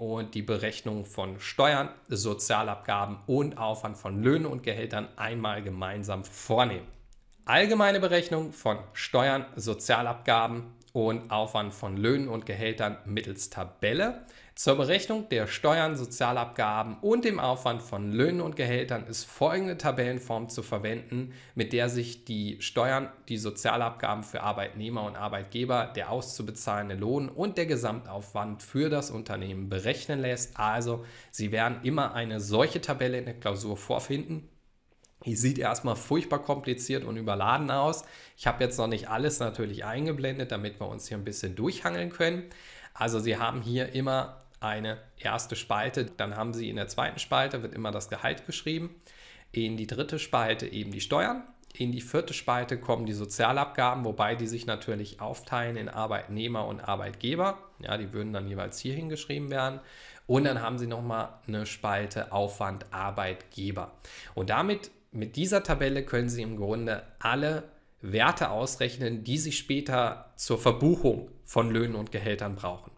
und die Berechnung von Steuern, Sozialabgaben und Aufwand von Löhnen und Gehältern einmal gemeinsam vornehmen. Allgemeine Berechnung von Steuern, Sozialabgaben und Aufwand von Löhnen und Gehältern mittels Tabelle. Zur Berechnung der Steuern, Sozialabgaben und dem Aufwand von Löhnen und Gehältern ist folgende Tabellenform zu verwenden, mit der sich die Steuern, die Sozialabgaben für Arbeitnehmer und Arbeitgeber, der auszubezahlende Lohn und der Gesamtaufwand für das Unternehmen berechnen lässt. Also Sie werden immer eine solche Tabelle in der Klausur vorfinden. Die sieht erstmal furchtbar kompliziert und überladen aus. Ich habe jetzt noch nicht alles natürlich eingeblendet, damit wir uns hier ein bisschen durchhangeln können. Also Sie haben hier immer eine erste Spalte, dann haben Sie in der zweiten Spalte wird immer das Gehalt geschrieben, in die dritte Spalte eben die Steuern, in die vierte Spalte kommen die Sozialabgaben, wobei die sich natürlich aufteilen in Arbeitnehmer und Arbeitgeber. Ja, die würden dann jeweils hier hingeschrieben werden. Und dann haben Sie nochmal eine Spalte Aufwand Arbeitgeber. Und damit mit dieser Tabelle können Sie im Grunde alle Werte ausrechnen, die Sie später zur Verbuchung von Löhnen und Gehältern brauchen.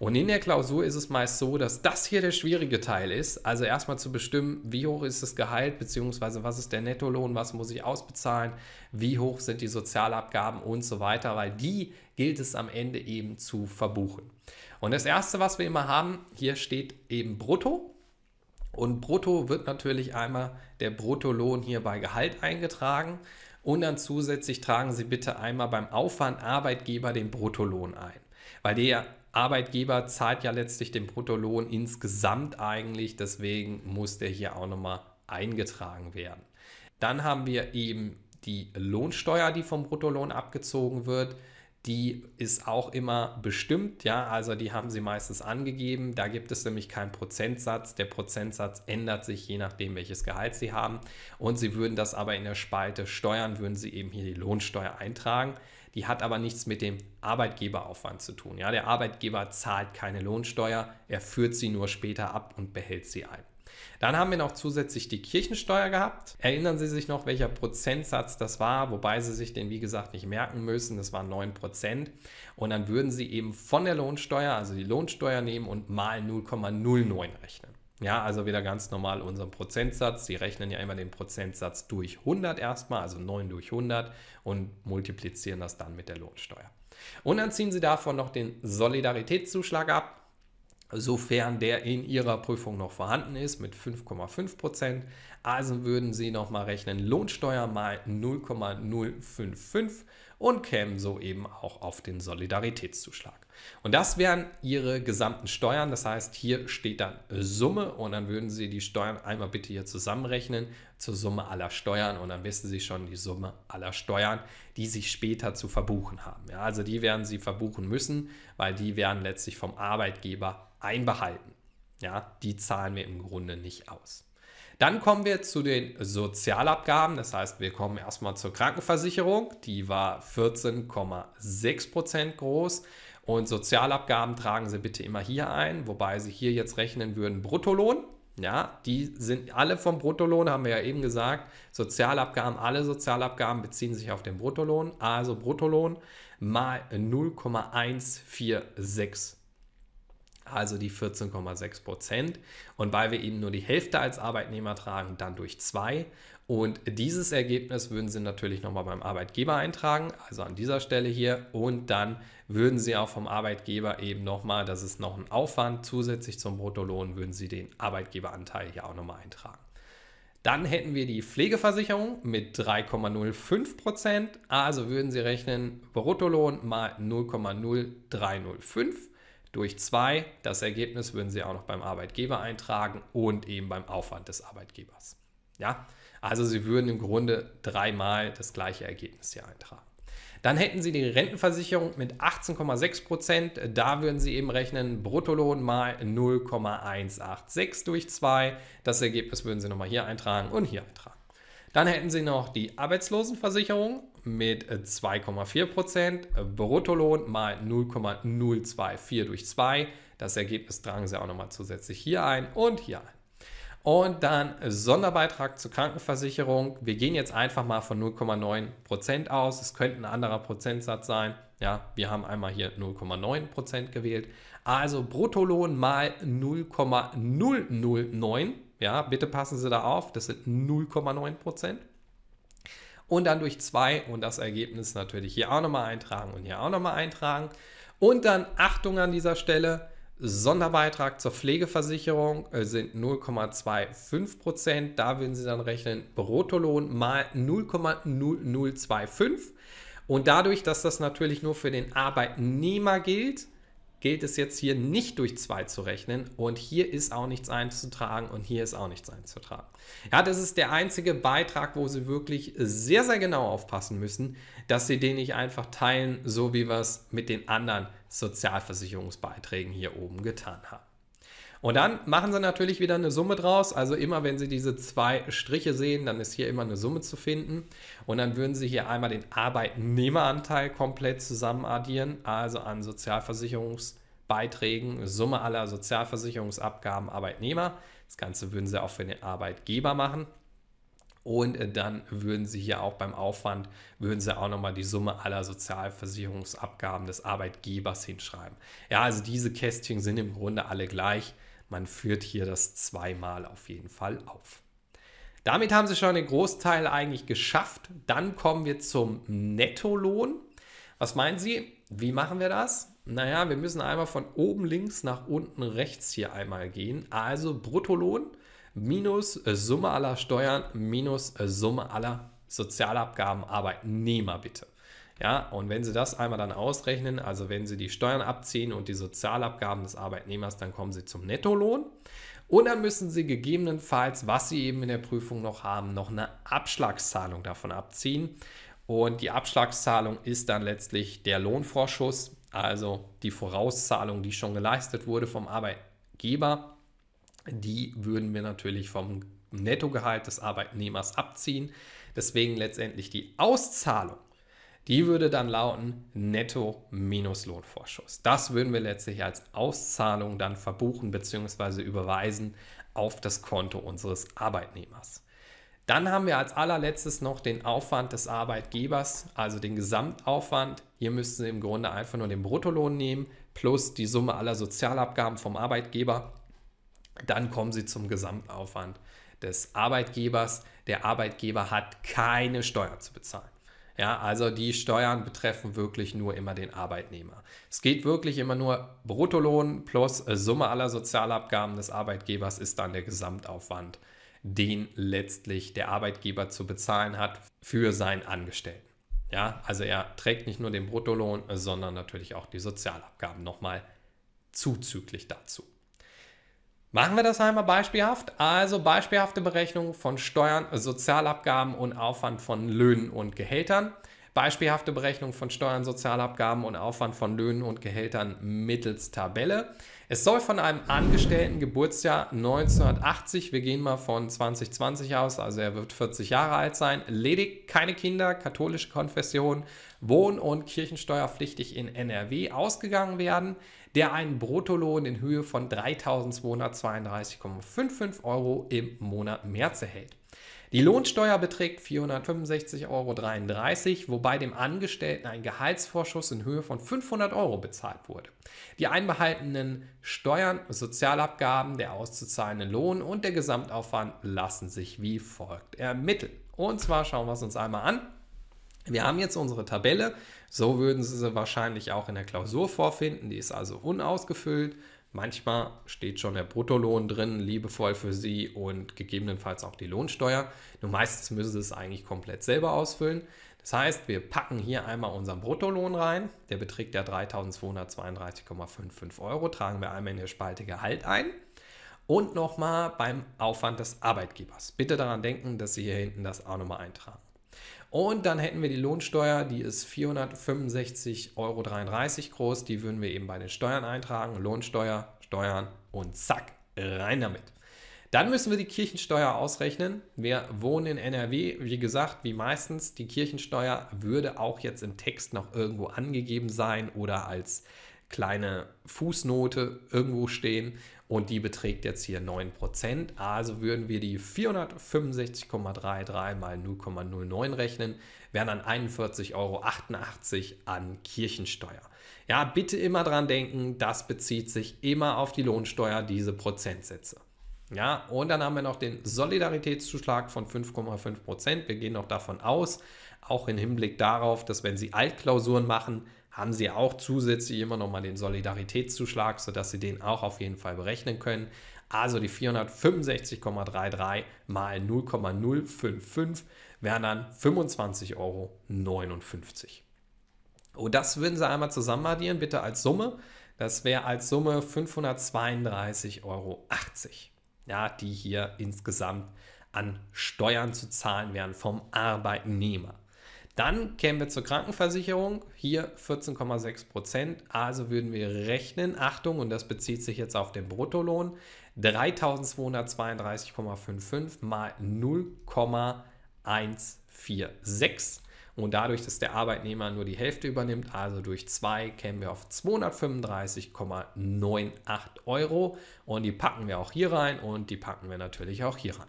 Und in der Klausur ist es meist so, dass das hier der schwierige Teil ist. Also erstmal zu bestimmen, wie hoch ist das Gehalt, beziehungsweise was ist der Nettolohn, was muss ich ausbezahlen, wie hoch sind die Sozialabgaben und so weiter, weil die gilt es am Ende eben zu verbuchen. Und das Erste, was wir immer haben, hier steht eben Brutto. Und Brutto wird natürlich einmal der Bruttolohn hier bei Gehalt eingetragen. Und dann zusätzlich tragen Sie bitte einmal beim Aufwand Arbeitgeber den Bruttolohn ein. Weil der Arbeitgeber zahlt ja letztlich den Bruttolohn insgesamt eigentlich, deswegen muss der hier auch nochmal eingetragen werden. Dann haben wir eben die Lohnsteuer, die vom Bruttolohn abgezogen wird. Die ist auch immer bestimmt, ja, also die haben Sie meistens angegeben. Da gibt es nämlich keinen Prozentsatz. Der Prozentsatz ändert sich je nachdem, welches Gehalt Sie haben. Und Sie würden das aber in der Spalte Steuern, würden Sie eben hier die Lohnsteuer eintragen. Die hat aber nichts mit dem Arbeitgeberaufwand zu tun. Ja, der Arbeitgeber zahlt keine Lohnsteuer, er führt sie nur später ab und behält sie ein. Dann haben wir noch zusätzlich die Kirchensteuer gehabt. Erinnern Sie sich noch, welcher Prozentsatz das war, wobei Sie sich den, wie gesagt, nicht merken müssen. Das waren 9%. Und dann würden Sie eben von der Lohnsteuer, also die Lohnsteuer nehmen und mal 0,09 rechnen. Ja, also wieder ganz normal unseren Prozentsatz. Sie rechnen ja immer den Prozentsatz durch 100 erstmal, also 9 durch 100 und multiplizieren das dann mit der Lohnsteuer. Und dann ziehen Sie davon noch den Solidaritätszuschlag ab, sofern der in Ihrer Prüfung noch vorhanden ist, mit 5,5%. Also würden Sie nochmal rechnen, Lohnsteuer mal 0,055 und kämen so eben auch auf den Solidaritätszuschlag. Und das wären Ihre gesamten Steuern. Das heißt, hier steht dann Summe und dann würden Sie die Steuern einmal bitte hier zusammenrechnen zur Summe aller Steuern und dann wissen Sie schon die Summe aller Steuern, die Sie später zu verbuchen haben. Ja, also die werden Sie verbuchen müssen, weil die werden letztlich vom Arbeitgeber einbehalten. Ja, die zahlen wir im Grunde nicht aus. Dann kommen wir zu den Sozialabgaben, das heißt, wir kommen erstmal zur Krankenversicherung, die war 14,6% groß und Sozialabgaben tragen Sie bitte immer hier ein, wobei Sie hier jetzt rechnen würden Bruttolohn, ja, die sind alle vom Bruttolohn, haben wir ja eben gesagt, Sozialabgaben, alle Sozialabgaben beziehen sich auf den Bruttolohn, also Bruttolohn mal 0,146%. Also die 14,6%. Und weil wir eben nur die Hälfte als Arbeitnehmer tragen, dann durch 2. Und dieses Ergebnis würden Sie natürlich nochmal beim Arbeitgeber eintragen, also an dieser Stelle hier. Und dann würden Sie auch vom Arbeitgeber eben nochmal, das ist noch ein Aufwand, zusätzlich zum Bruttolohn würden Sie den Arbeitgeberanteil hier auch nochmal eintragen. Dann hätten wir die Pflegeversicherung mit 3,05%. Also würden Sie rechnen, Bruttolohn mal 0,0305. Durch 2, das Ergebnis würden Sie auch noch beim Arbeitgeber eintragen und eben beim Aufwand des Arbeitgebers. Ja, also Sie würden im Grunde dreimal das gleiche Ergebnis hier eintragen. Dann hätten Sie die Rentenversicherung mit 18,6%. Da würden Sie eben rechnen, Bruttolohn mal 0,186 durch 2. Das Ergebnis würden Sie nochmal hier eintragen und hier eintragen. Dann hätten Sie noch die Arbeitslosenversicherung mit 2,4%, Bruttolohn mal 0,024 durch 2. Das Ergebnis tragen Sie auch nochmal zusätzlich hier ein und hier ein. Und dann Sonderbeitrag zur Krankenversicherung. Wir gehen jetzt einfach mal von 0,9% aus. Es könnte ein anderer Prozentsatz sein. Ja, wir haben einmal hier 0,9% gewählt. Also Bruttolohn mal 0,009. Ja, bitte passen Sie da auf, das sind 0,9%. Und dann durch 2 und das Ergebnis natürlich hier auch nochmal eintragen und hier auch nochmal eintragen. Und dann Achtung an dieser Stelle, Sonderbeitrag zur Pflegeversicherung sind 0,25%. Da würden Sie dann rechnen, Bruttolohn mal 0,0025. Und dadurch, dass das natürlich nur für den Arbeitnehmer gilt, gilt es jetzt hier nicht durch 2 zu rechnen. Und hier ist auch nichts einzutragen und hier ist auch nichts einzutragen. Ja, das ist der einzige Beitrag, wo Sie wirklich sehr, sehr genau aufpassen müssen, dass Sie den nicht einfach teilen, so wie wir es mit den anderen Sozialversicherungsbeiträgen hier oben getan haben. Und dann machen Sie natürlich wieder eine Summe draus. Also immer, wenn Sie diese 2 Striche sehen, dann ist hier immer eine Summe zu finden. Und dann würden Sie hier einmal den Arbeitnehmeranteil komplett zusammen addieren, also an Sozialversicherungsbeiträgen, Summe aller Sozialversicherungsabgaben Arbeitnehmer. Das Ganze würden Sie auch für den Arbeitgeber machen. Und dann würden Sie hier auch beim Aufwand, würden Sie auch nochmal die Summe aller Sozialversicherungsabgaben des Arbeitgebers hinschreiben. Ja, also diese Kästchen sind im Grunde alle gleich. Man führt hier das zweimal auf jeden Fall auf. Damit haben Sie schon den Großteil eigentlich geschafft. Dann kommen wir zum Nettolohn. Was meinen Sie? Wie machen wir das? Naja, wir müssen einmal von oben links nach unten rechts hier einmal gehen. Also Bruttolohn minus Summe aller Steuern minus Summe aller Sozialabgaben Arbeitnehmer bitte. Ja, und wenn Sie das einmal dann ausrechnen, also wenn Sie die Steuern abziehen und die Sozialabgaben des Arbeitnehmers, dann kommen Sie zum Nettolohn. Und dann müssen Sie gegebenenfalls, was Sie eben in der Prüfung noch haben, noch eine Abschlagszahlung davon abziehen. Und die Abschlagszahlung ist dann letztlich der Lohnvorschuss, also die Vorauszahlung, die schon geleistet wurde vom Arbeitgeber. Die würden wir natürlich vom Nettogehalt des Arbeitnehmers abziehen. Deswegen letztendlich die Auszahlung. Die würde dann lauten Netto minus Lohnvorschuss. Das würden wir letztlich als Auszahlung dann verbuchen bzw. überweisen auf das Konto unseres Arbeitnehmers. Dann haben wir als allerletztes noch den Aufwand des Arbeitgebers, also den Gesamtaufwand. Hier müssten Sie im Grunde einfach nur den Bruttolohn nehmen plus die Summe aller Sozialabgaben vom Arbeitgeber. Dann kommen Sie zum Gesamtaufwand des Arbeitgebers. Der Arbeitgeber hat keine Steuern zu bezahlen. Ja, also die Steuern betreffen wirklich nur immer den Arbeitnehmer. Es geht wirklich immer nur Bruttolohn plus Summe aller Sozialabgaben des Arbeitgebers ist dann der Gesamtaufwand, den letztlich der Arbeitgeber zu bezahlen hat für seinen Angestellten. Ja, also er trägt nicht nur den Bruttolohn, sondern natürlich auch die Sozialabgaben nochmal zuzüglich dazu. Machen wir das einmal beispielhaft. Also beispielhafte Berechnung von Steuern, Sozialabgaben und Aufwand von Löhnen und Gehältern. Beispielhafte Berechnung von Steuern, Sozialabgaben und Aufwand von Löhnen und Gehältern mittels Tabelle. Es soll von einem Angestellten Geburtsjahr 1980, wir gehen mal von 2020 aus, also er wird 40 Jahre alt sein, ledig, keine Kinder, katholische Konfession, Wohn- und kirchensteuerpflichtig in NRW ausgegangen werden, der einen Bruttolohn in Höhe von 3.232,55 Euro im Monat März erhält. Die Lohnsteuer beträgt 465,33 Euro, wobei dem Angestellten ein Gehaltsvorschuss in Höhe von 500 Euro bezahlt wurde. Die einbehaltenen Steuern, Sozialabgaben, der auszuzahlende Lohn und der Gesamtaufwand lassen sich wie folgt ermitteln. Und zwar schauen wir es uns einmal an. Wir haben jetzt unsere Tabelle, so würden Sie sie wahrscheinlich auch in der Klausur vorfinden, die ist also unausgefüllt. Manchmal steht schon der Bruttolohn drin, liebevoll für Sie und gegebenenfalls auch die Lohnsteuer. Nur meistens müssen Sie es eigentlich komplett selber ausfüllen. Das heißt, wir packen hier einmal unseren Bruttolohn rein. Der beträgt ja 3.232,55 Euro. Tragen wir einmal in der Spalte Gehalt ein. Und nochmal beim Aufwand des Arbeitgebers. Bitte daran denken, dass Sie hier hinten das auch nochmal eintragen. Und dann hätten wir die Lohnsteuer, die ist 465,33 Euro groß, die würden wir eben bei den Steuern eintragen, Lohnsteuer, Steuern und zack, rein damit. Dann müssen wir die Kirchensteuer ausrechnen, wir wohnen in NRW, wie gesagt, wie meistens, die Kirchensteuer würde auch jetzt im Text noch irgendwo angegeben sein oder als kleine Fußnote irgendwo stehen und die beträgt jetzt hier 9%. Also würden wir die 465,33 mal 0,09 rechnen, wären dann 41,88 Euro an Kirchensteuer. Ja, bitte immer dran denken, das bezieht sich immer auf die Lohnsteuer, diese Prozentsätze. Ja, und dann haben wir noch den Solidaritätszuschlag von 5,5%. Wir gehen noch davon aus, auch im Hinblick darauf, dass wenn Sie Altklausuren machen, haben Sie auch zusätzlich immer noch mal den Solidaritätszuschlag, sodass Sie den auch auf jeden Fall berechnen können. Also die 465,33 mal 0,055 wären dann 25,59 Euro. Und das würden Sie einmal zusammen addieren, bitte als Summe. Das wäre als Summe 532,80 Euro. Ja, die hier insgesamt an Steuern zu zahlen wären vom Arbeitnehmer. Dann kämen wir zur Krankenversicherung, hier 14,6%, also würden wir rechnen, Achtung, und das bezieht sich jetzt auf den Bruttolohn, 3.232,55 mal 0,146. Und dadurch, dass der Arbeitnehmer nur die Hälfte übernimmt, also durch 2, kämen wir auf 235,98 Euro. Und die packen wir auch hier rein und die packen wir natürlich auch hier rein.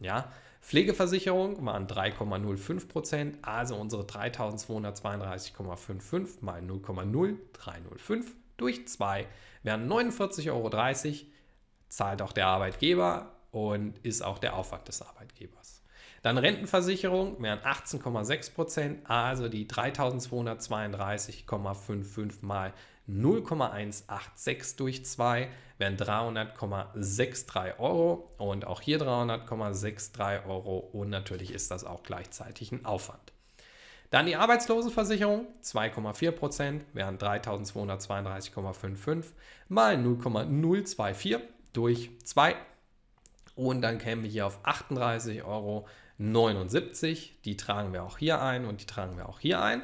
Ja? Pflegeversicherung waren 3,05%, also unsere 3.232,55 mal 0,0305 durch 2 wären 49,30 Euro, zahlt auch der Arbeitgeber und ist auch der Aufwand des Arbeitgebers. Dann Rentenversicherung wären 18,6%, also die 3.232,55 mal 0,186 durch 2 wären 300,63 Euro und auch hier 300,63 Euro und natürlich ist das auch gleichzeitig ein Aufwand. Dann die Arbeitslosenversicherung, 2,4% wären 3.232,55 mal 0,024 durch 2 und dann kämen wir hier auf 38,79 Euro. Die tragen wir auch hier ein und die tragen wir auch hier ein.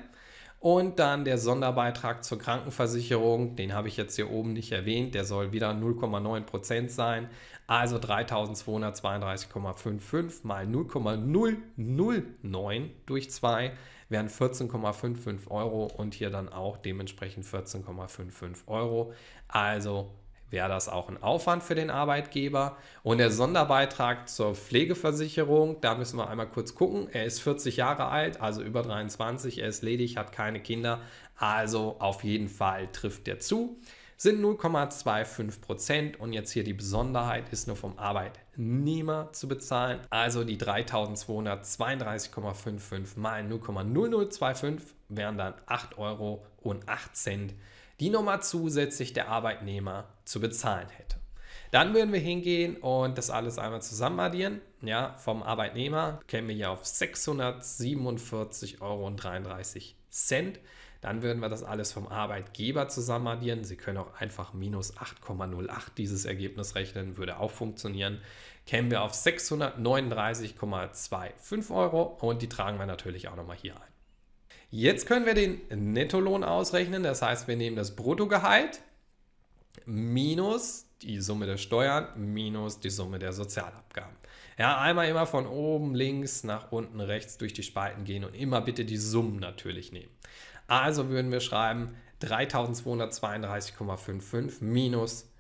Und dann der Sonderbeitrag zur Krankenversicherung, den habe ich jetzt hier oben nicht erwähnt, der soll wieder 0,9% sein. Also 3.232,55 mal 0,009 durch 2 wären 14,55 Euro und hier dann auch dementsprechend 14,55 Euro. Also wäre das auch ein Aufwand für den Arbeitgeber. Und der Sonderbeitrag zur Pflegeversicherung, da müssen wir einmal kurz gucken. Er ist 40 Jahre alt, also über 23, er ist ledig, hat keine Kinder, also auf jeden Fall trifft der zu. Sind 0,25% und jetzt hier die Besonderheit ist nur vom Arbeitnehmer zu bezahlen. Also die 3.232,55 mal 0,0025 wären dann 8,08 Euro. Die nochmal zusätzlich der Arbeitnehmer zu bezahlen hätte. Dann würden wir hingehen und das alles einmal zusammen addieren. Ja, vom Arbeitnehmer kämen wir hier auf 647,33 Euro. Dann würden wir das alles vom Arbeitgeber zusammen addieren. Sie können auch einfach minus 8,08 dieses Ergebnis rechnen, würde auch funktionieren. Kämen wir auf 639,25 Euro und die tragen wir natürlich auch nochmal hier ein. Jetzt können wir den Nettolohn ausrechnen, das heißt, wir nehmen das Bruttogehalt minus die Summe der Steuern minus die Summe der Sozialabgaben. Ja, einmal immer von oben links nach unten rechts durch die Spalten gehen und immer bitte die Summen natürlich nehmen. Also würden wir schreiben 3.232,55 minus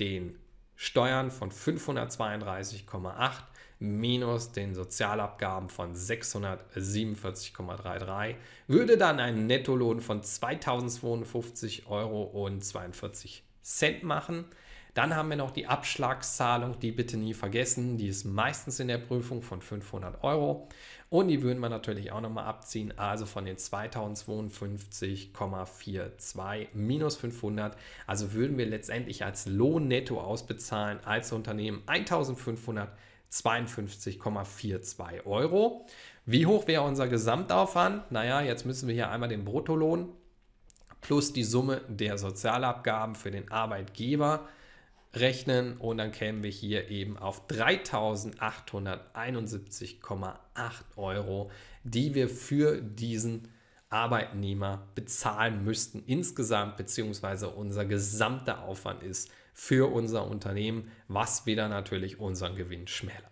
den Steuern von 532,8 minus den Sozialabgaben von 647,33 würde dann einen Nettolohn von 2.052,42 Euro machen. Dann haben wir noch die Abschlagszahlung, die bitte nie vergessen, die ist meistens in der Prüfung von 500 Euro und die würden wir natürlich auch nochmal abziehen, also von den 2052,42 minus 500, also würden wir letztendlich als Lohn netto ausbezahlen als Unternehmen 1552,42 Euro. Wie hoch wäre unser Gesamtaufwand? Naja, jetzt müssen wir hier einmal den Bruttolohn plus die Summe der Sozialabgaben für den Arbeitgeber rechnen und dann kämen wir hier eben auf 3.871,8 Euro, die wir für diesen Arbeitnehmer bezahlen müssten insgesamt, beziehungsweise unser gesamter Aufwand ist für unser Unternehmen, was wieder natürlich unseren Gewinn schmälert.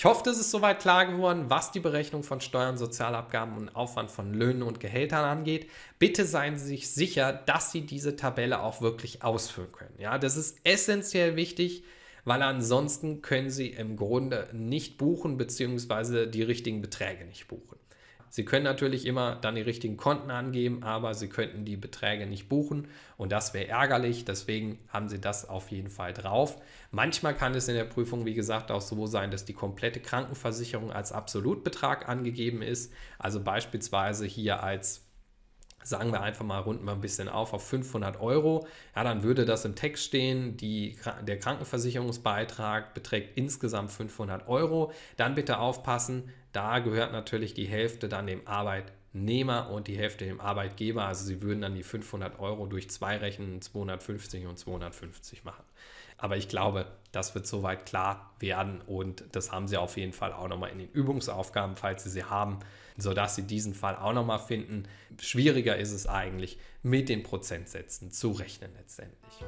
Ich hoffe, es ist soweit klar geworden, was die Berechnung von Steuern, Sozialabgaben und Aufwand von Löhnen und Gehältern angeht. Bitte seien Sie sich sicher, dass Sie diese Tabelle auch wirklich ausfüllen können. Ja, das ist essentiell wichtig, weil ansonsten können Sie im Grunde nicht buchen bzw. die richtigen Beträge nicht buchen. Sie können natürlich immer dann die richtigen Konten angeben, aber Sie könnten die Beträge nicht buchen und das wäre ärgerlich. Deswegen haben Sie das auf jeden Fall drauf. Manchmal kann es in der Prüfung, wie gesagt, auch so sein, dass die komplette Krankenversicherung als Absolutbetrag angegeben ist. Also beispielsweise hier als, sagen wir einfach mal, runden wir ein bisschen auf 500 Euro. Ja, dann würde das im Text stehen, der Krankenversicherungsbeitrag beträgt insgesamt 500 Euro. Dann bitte aufpassen, da gehört natürlich die Hälfte dann dem Arbeitnehmer und die Hälfte dem Arbeitgeber. Also Sie würden dann die 500 Euro durch 2 rechnen, 250 und 250 machen. Aber ich glaube, das wird soweit klar werden und das haben Sie auf jeden Fall auch nochmal in den Übungsaufgaben, falls Sie sie haben, sodass Sie diesen Fall auch nochmal finden. Schwieriger ist es eigentlich, mit den Prozentsätzen zu rechnen letztendlich.